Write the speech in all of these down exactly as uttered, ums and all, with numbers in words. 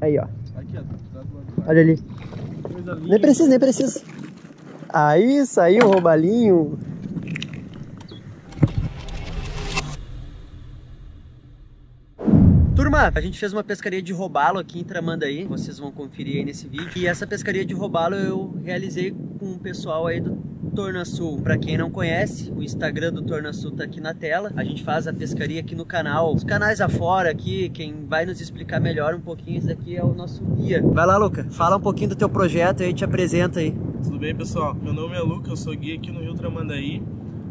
Aí, ó. Aqui, ó. Olha ali. Nem precisa, nem precisa. Aí saiu o roubalinho. Turma, a gente fez uma pescaria de robalo aqui em Tramandaí, vocês vão conferir aí nesse vídeo. E essa pescaria de robalo eu realizei com o pessoal aí do Tornassul. Para quem não conhece, o Instagram do Tornassul tá aqui na tela. A gente faz a pescaria aqui no canal, os canais afora aqui, quem vai nos explicar melhor um pouquinho isso aqui é o nosso guia. Vai lá, Luca, fala um pouquinho do teu projeto aí, te apresenta aí. Tudo bem, pessoal? Meu nome é Luca, eu sou guia aqui no Rio Tramandaí.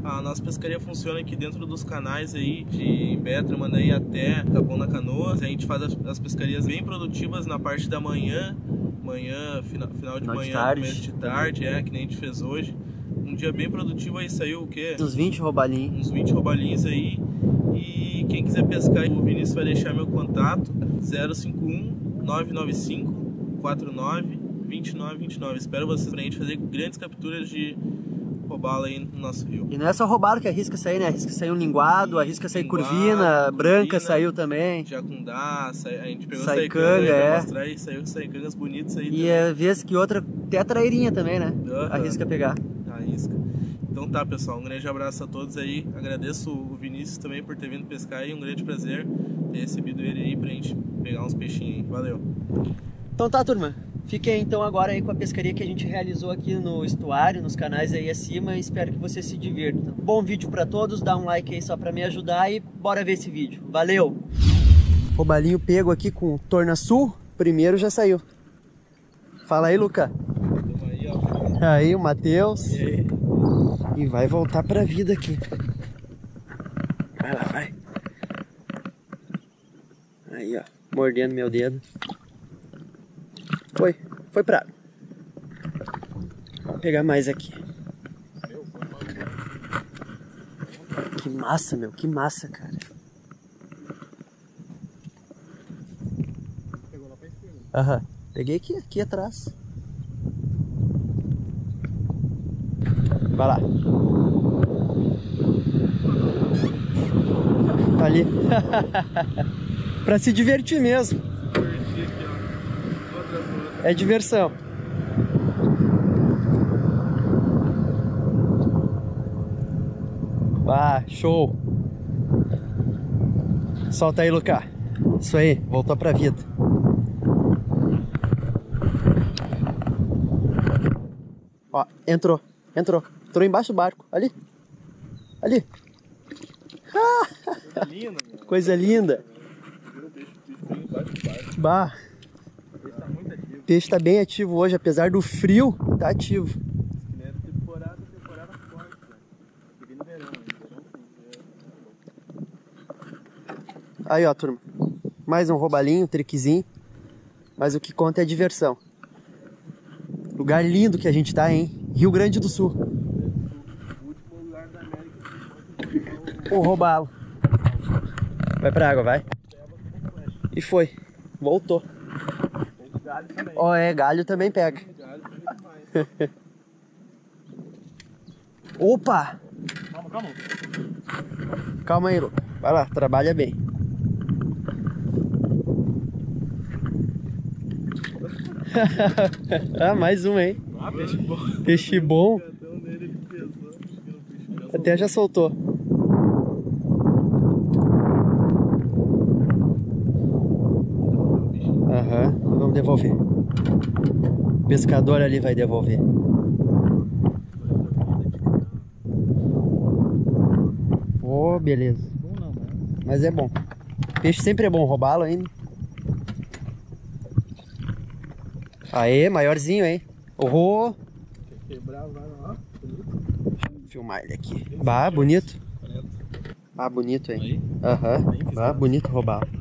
A nossa pescaria funciona aqui dentro dos canais aí de Betramandaí até Capão da Canoa. A gente faz as, as pescarias bem produtivas na parte da manhã, manhã final, final de Não manhã, de tarde. Começo de tarde, é, que nem a gente fez hoje. Um dia bem produtivo aí saiu o quê? Uns vinte roubalinhos. Uns vinte roubalinhos aí. E quem quiser pescar, o Vinícius vai deixar meu contato zero cinco um, nove nove cinco, quatro nove, dois nove dois nove. Espero vocês pra gente fazer grandes capturas de robalo aí no nosso rio. E não é só robalo que arrisca sair, né? Arrisca sair um linguado, arrisca sair linguado, curvina, curvina, branca saiu também. Jacundá, sai, a gente pegou saicanga, é. Mostrar aí, saiu saicangas bonitas aí. E é vez que outra, até a trairinha também, né? Uhum. Arrisca pegar. Arrisca. Então tá, pessoal, um grande abraço a todos aí. Agradeço o Vinícius também por ter vindo pescar e um grande prazer ter recebido ele aí pra gente pegar uns peixinhos aí. Valeu. Então tá, turma. Fiquem então agora aí com a pescaria que a gente realizou aqui no estuário, nos canais aí acima, e espero que vocês se divirtam. Bom vídeo para todos, dá um like aí só para me ajudar e bora ver esse vídeo. Valeu! Robalinho pego aqui com o Tornassul, primeiro já saiu. Fala aí, Luca. Aí, ó. Aí o Matheus. E, aí? E vai voltar para a vida aqui. Vai lá, vai. Aí, ó, mordendo meu dedo. Foi, foi pra água. Vou pegar mais aqui. Que massa, meu, que massa, cara. Pegou lá pra esquerda? Aham, peguei aqui, aqui atrás. Vai lá. Tá ali. Pra se divertir mesmo. É diversão. Ah, show. Solta aí, Luca. Isso aí, voltou pra vida. Ó, entrou, entrou. Entrou embaixo do barco, ali. Ali. Coisa linda, meu. Coisa linda. Bah. O peixe tá bem ativo hoje, apesar do frio, tá ativo. Temporada, temporada forte, né? Verão, verão. Aí, ó, turma. Mais um roubalinho, um triquezinho. Mas o que conta é a diversão. Lugar lindo que a gente tá, hein? Rio Grande do Sul. O lugar da América. O roubalo. Vai pra água, vai. E foi. Voltou. Ó, oh, é, galho também pega. Galho também. Opa! Calma, calma. Calma aí, Luca. Vai lá, trabalha bem. Ah, mais um, hein? Ah, peixe bom. Peixe bom. Até já soltou. Aham. Uhum. Vamos devolver. O pescador ali vai devolver. Oh, beleza. Mas é bom. Peixe sempre é bom, roubá-lo ainda. Aê, maiorzinho, hein? Oh! Vou filmar ele aqui. Bah, bonito. Ah, bonito, hein? Aham. Uhum. Bah, bonito roubá-lo.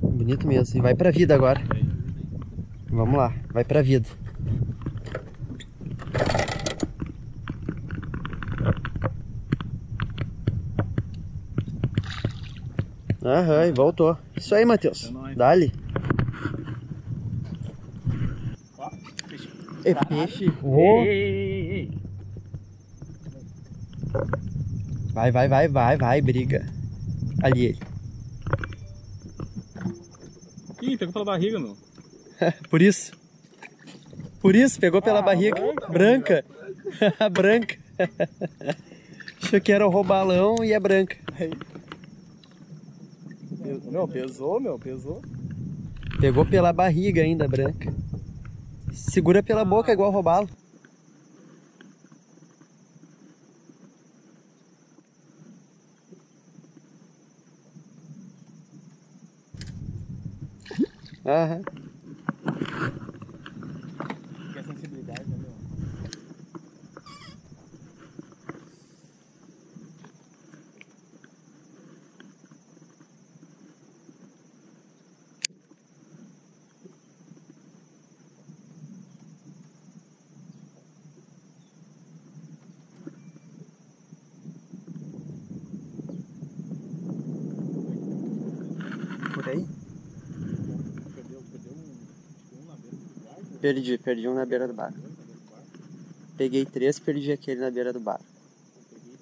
Bonito mesmo. E vai pra vida agora. Vamos lá. Vai pra vida. Aham, e voltou. Isso aí, Matheus. Dá-lhe. É peixe. Vai, vai, vai, vai, vai. Briga. Ali ele. Ih, pegou pela barriga, meu. Por isso. Por isso, pegou pela ah, barriga branca. Branca. branca. Achou que era o robalão e é branca. Não, pesou, meu, pesou. Pegou pela barriga ainda, branca. Segura pela boca igual robalo. Aham. Que sensibilidade, né, meu? Por aí? Perdi, perdi um na beira do barco. Peguei três, perdi aquele na beira do barco. Peguei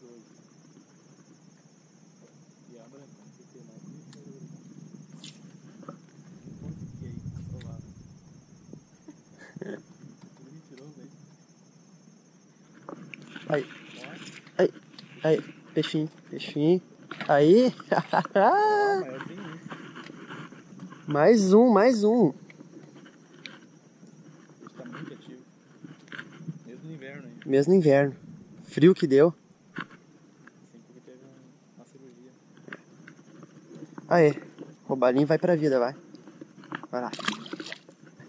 dois. Aí, aí, aí, peixinho, peixinho. Aí, mais um, mais um. Mesmo inverno, frio que deu. Sempre que teve uma cirurgia. Aê, robalinho vai pra vida, vai. Vai lá.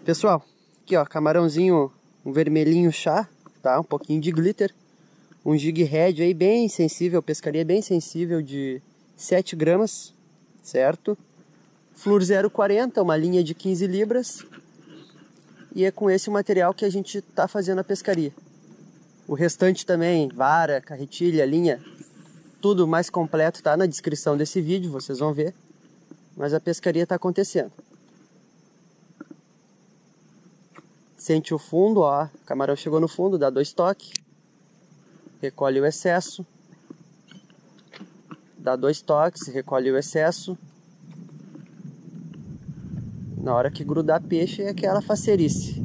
Pessoal, aqui ó, camarãozinho, um vermelhinho chá, tá? Um pouquinho de glitter. Um jig head aí bem sensível, pescaria bem sensível de sete gramas, certo? Flúor zero quarenta, uma linha de quinze libras. E é com esse material que a gente tá fazendo a pescaria. O restante também, vara, carretilha, linha, tudo mais completo tá na descrição desse vídeo, vocês vão ver. Mas a pescaria tá acontecendo. Sente o fundo, ó, o camarão chegou no fundo, dá dois toques. Recolhe o excesso. Dá dois toques, recolhe o excesso. Na hora que grudar peixe é aquela faceirice.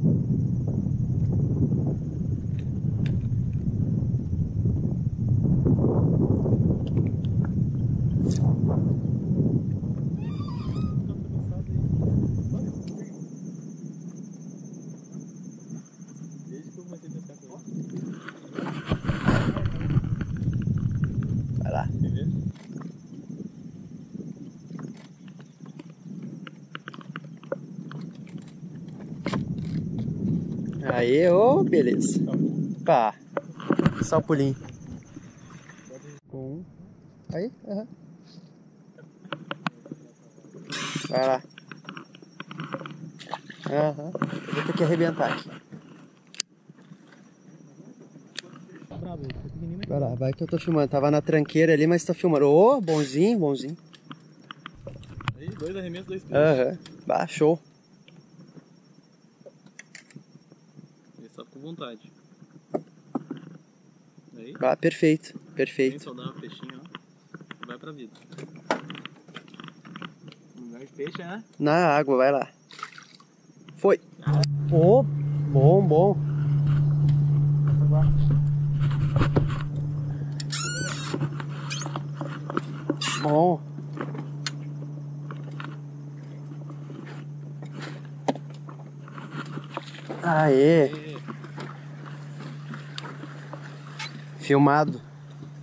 Aê, ô, oh, beleza. Pá, só o pulinho. Um. Aí, aham. Uhum. Vai lá. Aham. Uhum. Eu vou ter que arrebentar aqui. Vai lá, vai que eu tô filmando. Tava na tranqueira ali, mas tô filmando. Ô, oh, bonzinho, bonzinho. Aí, dois arremessos, dois pinos. Aham. Uhum. Bah, show. Com vontade. Aí. Ah, perfeito, perfeito. Bem saudável o peixinho, ó. Vai pra vida. Melhor de peixe, né? Na água, vai lá. Foi. Ah. Oh, bom, bom. Bom. Aê. Aê. Filmado.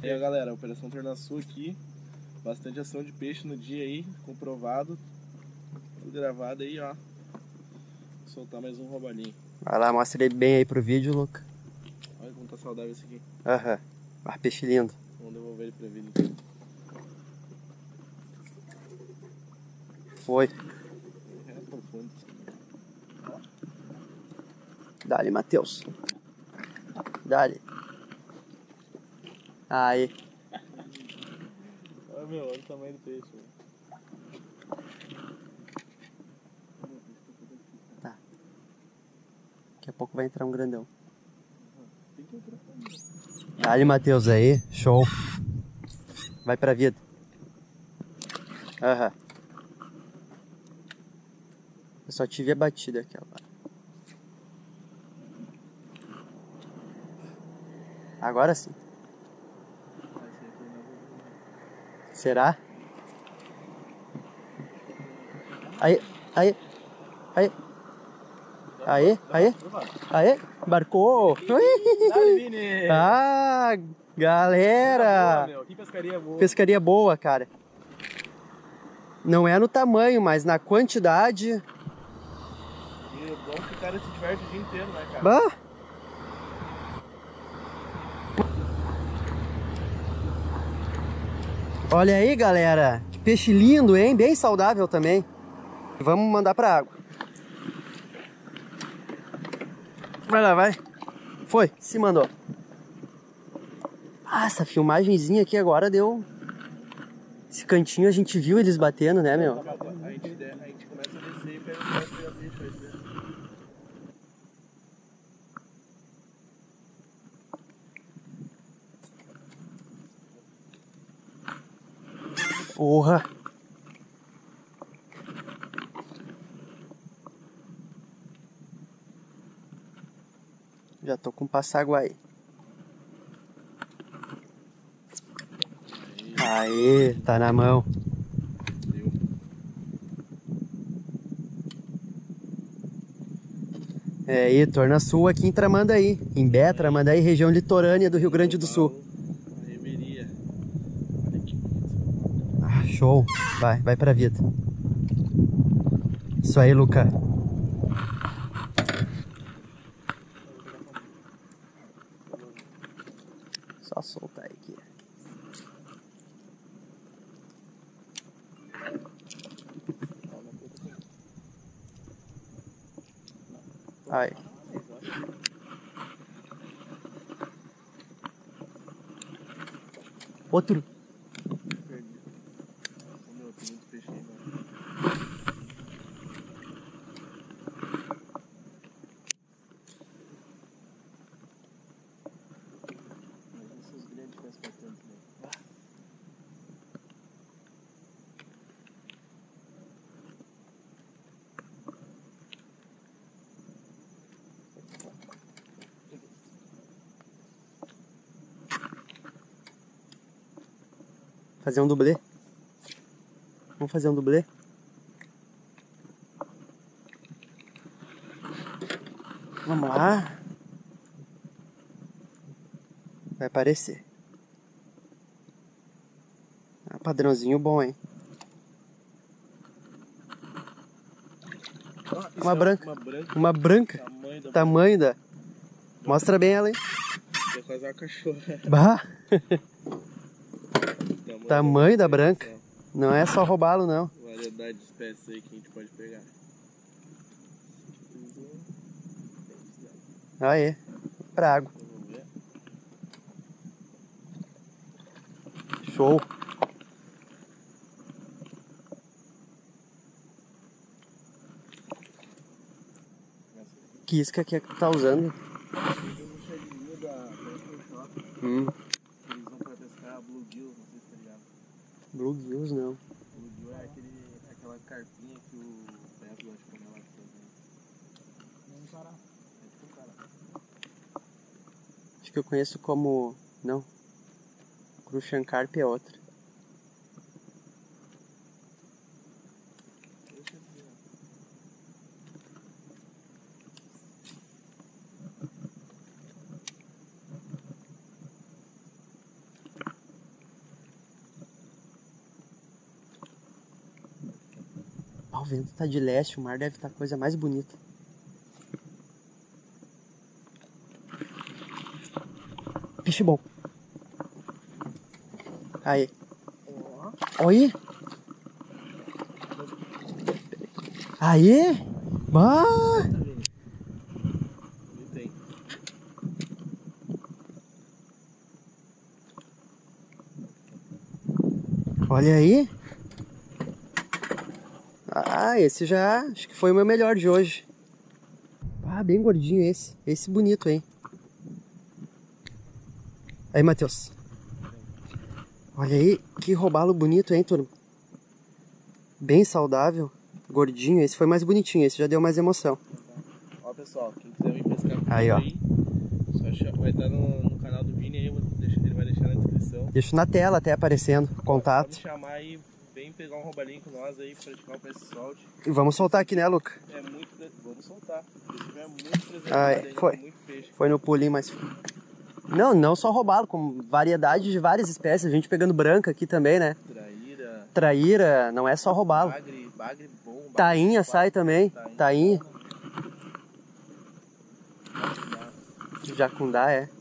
E aí galera, operação Tornassul aqui, bastante ação de peixe no dia aí, comprovado, tudo gravado aí, ó. Vou soltar mais um robalinho. Vai lá, mostra ele bem aí pro vídeo, Luca. Olha como tá saudável esse aqui. Aham, uhum. Ah, peixe lindo. Vamos devolver ele pro vídeo. Foi. É, profundo. Dá-lhe, Matheus. Dá-lhe. Aí. Olha, meu, olha o tamanho do peixe. Tá. Daqui a pouco vai entrar um grandão. Olha, Matheus, aí. Show. Vai pra vida. Aham. Uhum. Eu só tive a batida aquela. Agora sim. Será? Aí, aí, aí. Aê, aê, aê, embarcou! Ah, galera! Que pescaria boa! Pescaria boa, cara. Não é no tamanho, mas na quantidade. E é bom que o cara se diverte o dia inteiro, né, cara? Bah. Olha aí, galera! Que peixe lindo, hein? Bem saudável também. Vamos mandar pra água. Vai lá, vai. Foi, se mandou. Ah, essa filmagenzinha aqui agora deu... Esse cantinho a gente viu eles batendo, né, meu? A gente, a gente começa a descer e pega o pé e deixa eles dentro. Porra! Já tô com passaguai. Aê, tá na mão. Deu. É aí, Tornassul aqui em Tramandaí, em Betramandaí, região litorânea do Rio Grande do Sul. Ah, show. Vai, vai pra vida. Isso aí, Luca. Só soltar aqui. Aí. Outro. Fazer um dublê. Vamos fazer um dublê. Vamos lá. Vai aparecer. É padrãozinho bom, hein? Ah, uma, é branca. uma branca. Uma branca. Tamanho da. Tamanho da... Mostra bem ela, hein? Deu quase uma cachorra. Bah! Tamanho da branca. Não é só roubá-lo, não. Variedade de espécies aí que a gente pode pegar. Aê, pra água. Show. Que isca que é que tá usando? Hum. Bluegills não. Bluegill é aquele, aquela carpinha que o Beto gosta de comer lá. É um cará. É tipo um cará. Acho que eu conheço como... Não. Crucian Carp é outra. Deixa eu ver. O vento tá de leste, o mar deve estar tá a coisa mais bonita. Peixe bom. Aí. Olha aí. Aí. Bah. Olha aí. Ah, esse já acho que foi o meu melhor de hoje. Ah, bem gordinho esse. Esse bonito, hein? Aí, Matheus. Olha aí, que robalo bonito, hein, turma? Bem saudável. gordinho. Esse foi mais bonitinho, esse já deu mais emoção. Ó, pessoal, quem quiser vir pescar comigo aí, ó. Aí só vai estar no, no canal do Vini aí, eu vou deixar, ele vai deixar na descrição. Deixo na tela até aparecendo, contato. Pode chamar aí, vem pegar um roubalinho com nós aí, praticar para esse solte. E vamos soltar aqui, né, Luca? É muito, vamos soltar. É muito preservado aí, foi. Muito peixe. Foi no pulinho, mas... Não, não só roubado, com variedade de várias espécies. A gente pegando branca aqui também, né? Traíra. Traíra, não é só roubado. Bagre, bagre bom. Bagre tainha bom, sai bagre, também. Tainha. Tainha. Jacundá, é.